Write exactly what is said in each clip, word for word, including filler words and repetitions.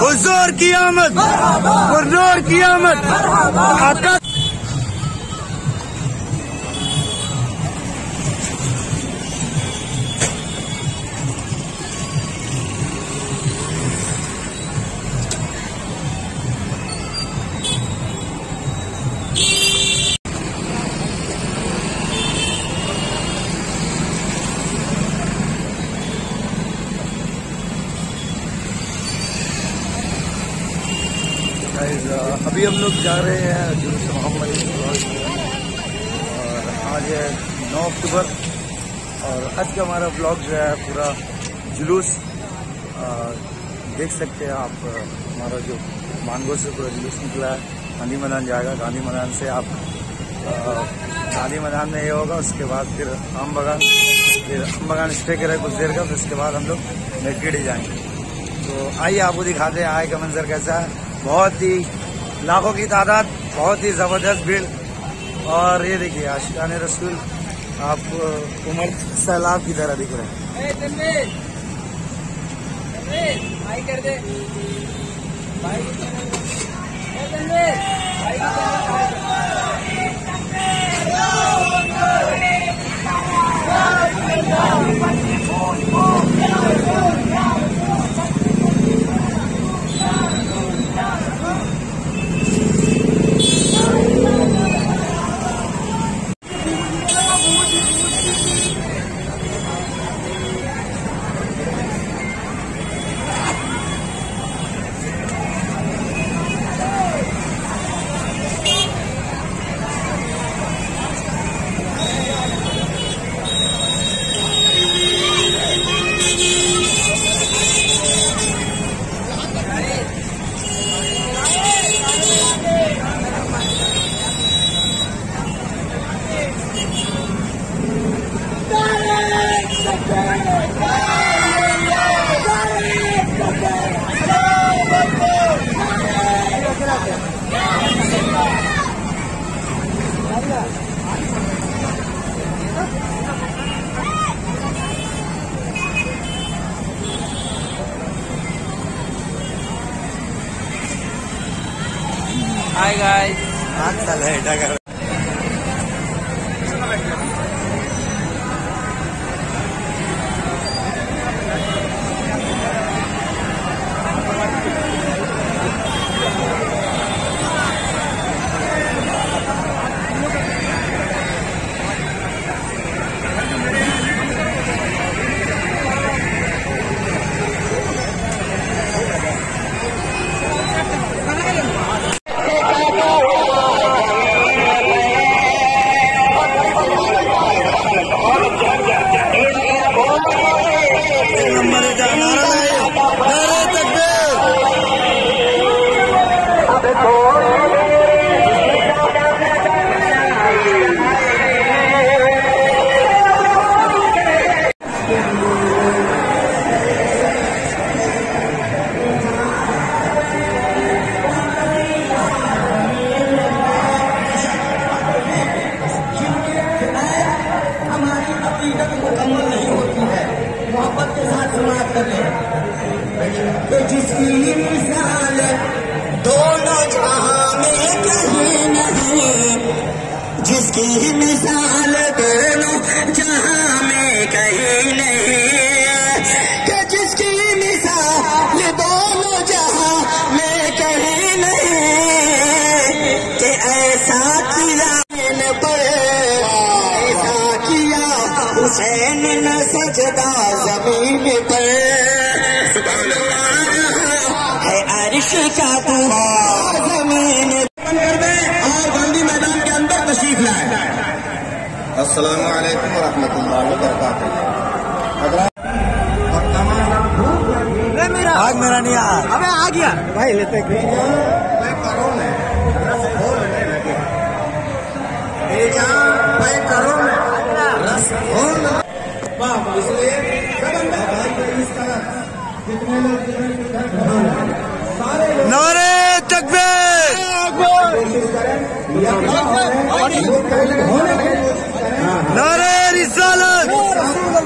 حضور کی آمد، حضور کی آمد، آقا ابھی ہم لوگ جا رہے ہیں جلوس محمد اور آج ہے نو اکتوبر اور آج کا ہمارا بلاگ جو ہے پورا جلوس دیکھ سکتے ہیں آپ. ہمارا جو مانگو سے پورا جلوس نکلا ہے گاندھی میدان جائے گا. گاندھی میدان سے آپ گاندھی میدان میں یہ ہوگا اس کے بعد پھر آم بغان پھر آم بغان اسٹے کرے کچھ دیر کا. پھر اس کے بعد ہم لوگ میٹکیڑی جائیں گے. تو آئیے آپ کو دکھاتے ہیں آئے کا منظر کیسا ہے. بہت ہی لاکھوں کی تعداد، بہت ہی زبردست بھیڑ. اور یہ دیکھیے عاشقان رسول آپ عمر سیلاب کی طرح دکھ رہے ہیں. Hi guys. آٹھ سال ہے ڈاکر جس کی مثال دونوں جہاں میں کہیں نہیں کہ جس کی مثال دونوں جہاں میں کہیں نہیں کہ ایسا کیا ایسا کیا حسین نے سجدہ زمین پر. سبحان اللہ ہے عرش کا دعا زمین السلام علیکم ورحمۃ اللہ وبرکاتہ. آگ میرا نہیں آ گیا بھائی لیتے نعرہ تکبیر نعرہ رسالت،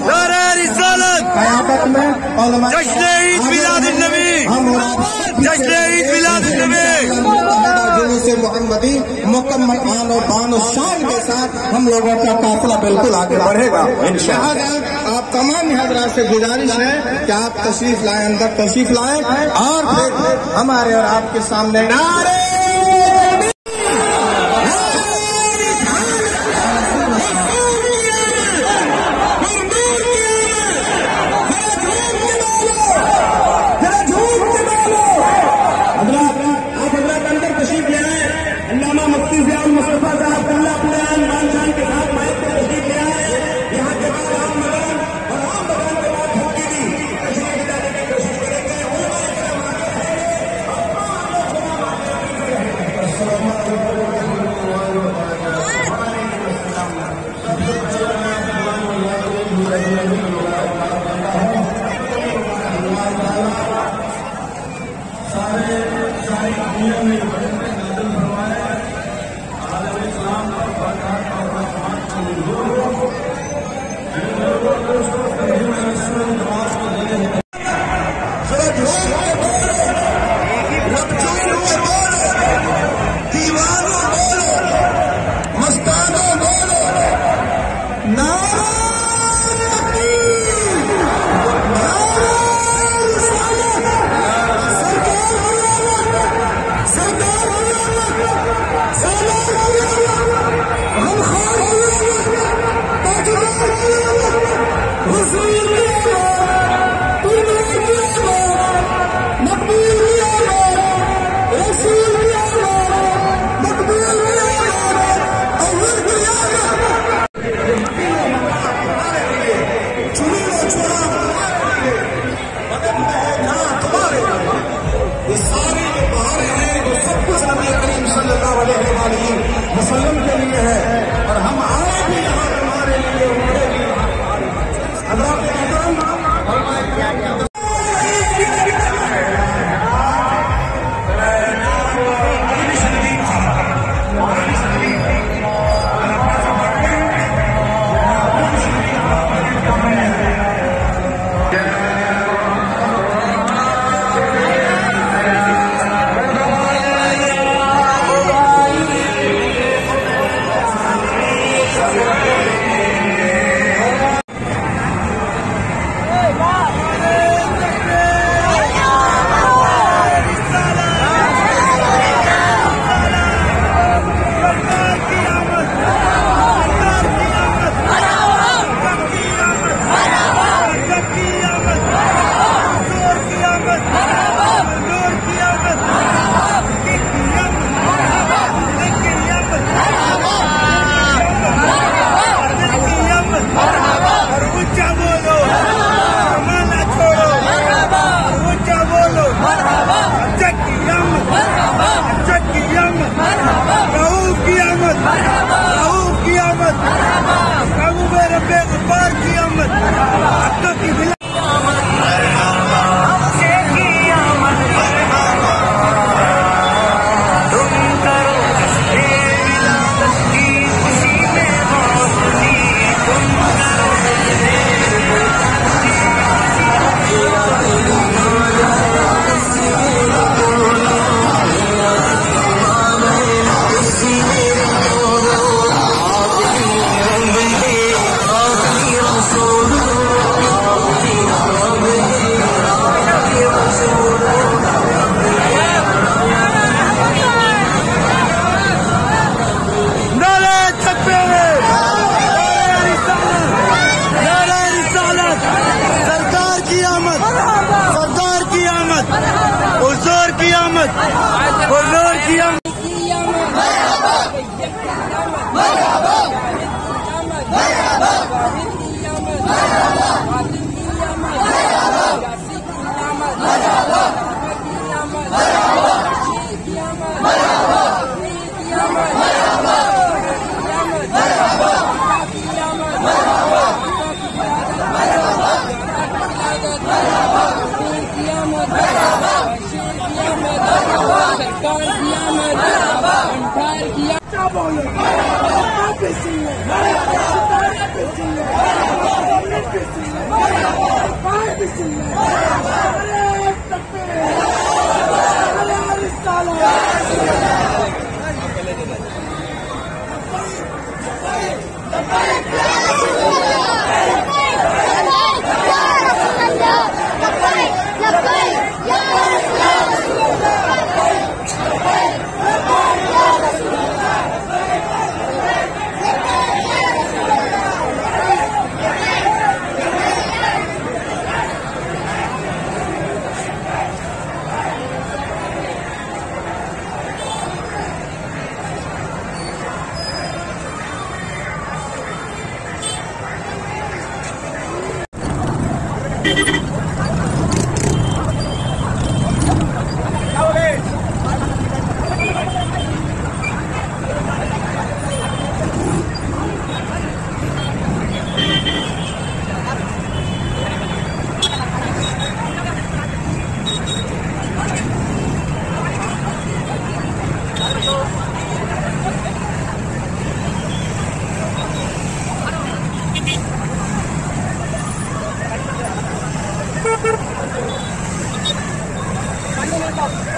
نعرہ رسالت. جشن عید میلاد النبی جشنِ عید میلاد النبی سے محمدی مکمل آن و بان و شان کے ساتھ ہم لوگوں کا قافلہ بالکل آگے بڑھے گا انشاءاللہ. آپ تمام حضرات سے گزارش ہے کہ آپ تشریف لائیں, اندر تشریف لائیں اور ہمارے اور آپ کے سامنے نعرے What about? السلام Hello.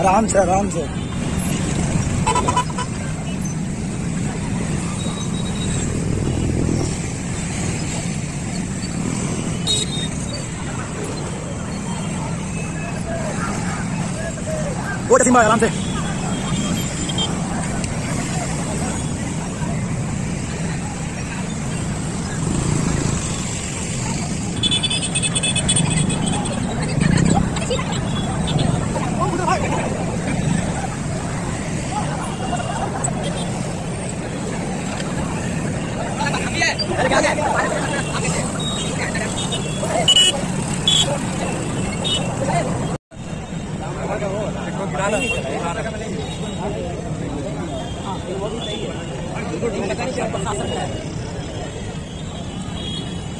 آرام سے آرام سے بہت اچھی بات آرام سے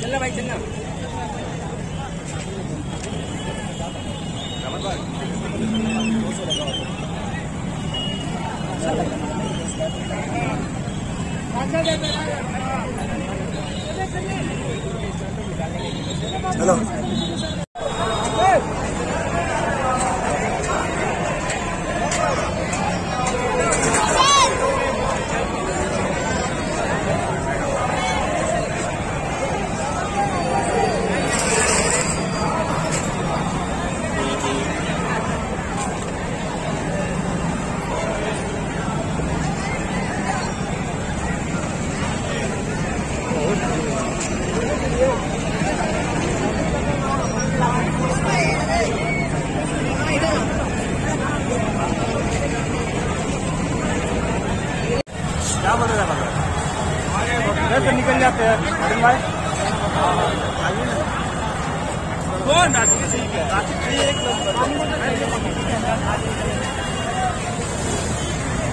چلنا بھائی چلنا ہلو نکل جاتے ہیں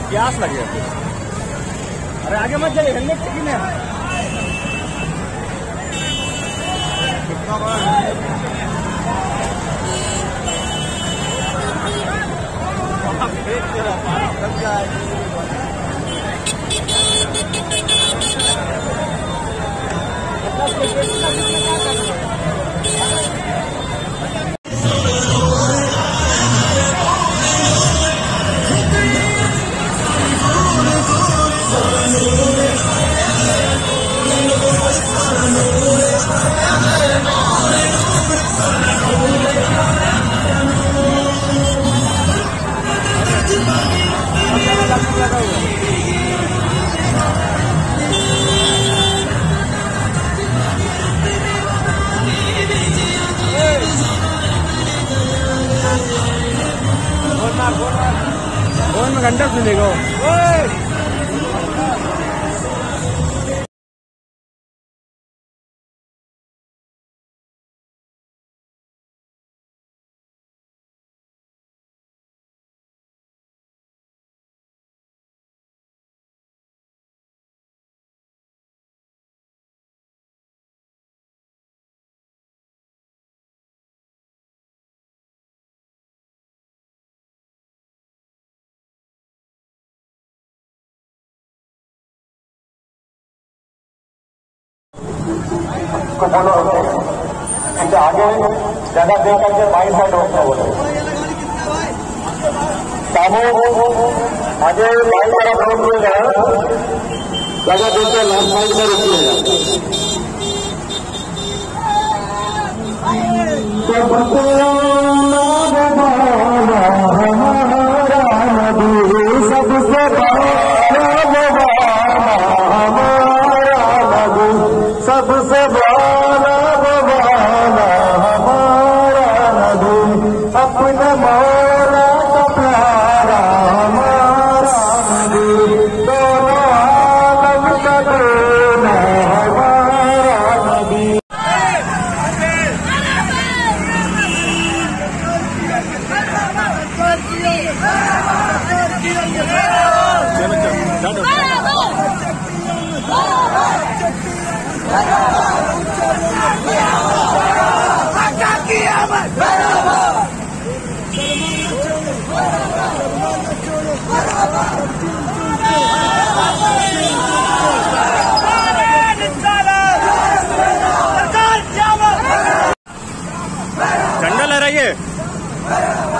پیاس لگے ارے آگے مت جائیے ہیلمٹ چیک میں I'm अंडा से देखो। کو بولو ان کے آگے زیادہ دے کر کے مائنڈ سیٹ ہوتا بولو آگے لائن والا فون ہوئے گا زیادہ دیر کے لائن مائنڈ میں رکیے گا سب سے سب سے جھنڈا لہرائیے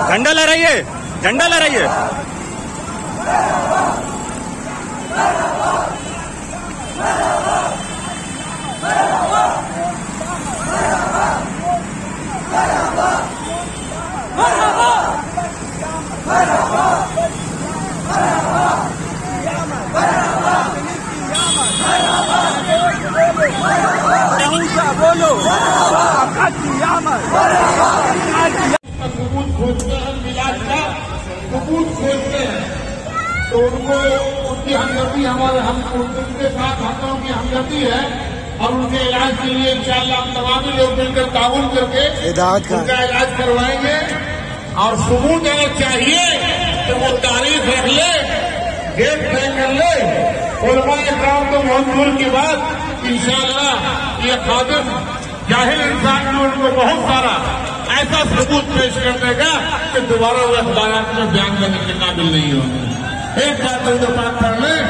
جھنڈا لہرائیے جھنڈا لہرائیے قبول کھولتے ہیں ملاد کا قبول کھولتے ہیں تو ان کو ان کی ہمدردی ہمارے ہم ان کے ساتھ ہاتھوں کی ہمدردی ہے اور ان کے علاج کے لیے انشاءاللہ ہم تمام لوگ مل کر تعاون کر کے ان کا علاج کروائیں گے اور ثبوت اگر چاہیے تو وہ تاریخ رکھ لے ڈیٹ طے کر لے علماء کرام کو بہت دور کی بات انشاءاللہ یہ خادم جاہل انسان نے ان کو بہت سارا ایسا ثبوت پیش کر دے گا کہ دوبارہ وہ اخبارات میں بیان کرنے کے قابل نہیں ہوگا۔ ایک بات ان کو بات کر لیں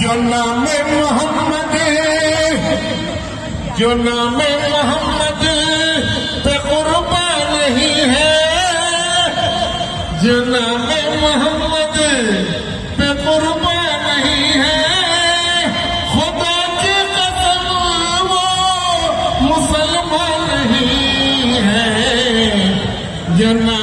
جو نام محمد جو نام محمد پہ قربان نہیں ہے جو نام محمد پہ قربان نہیں ہے مسلمان نہیں ہے جو نام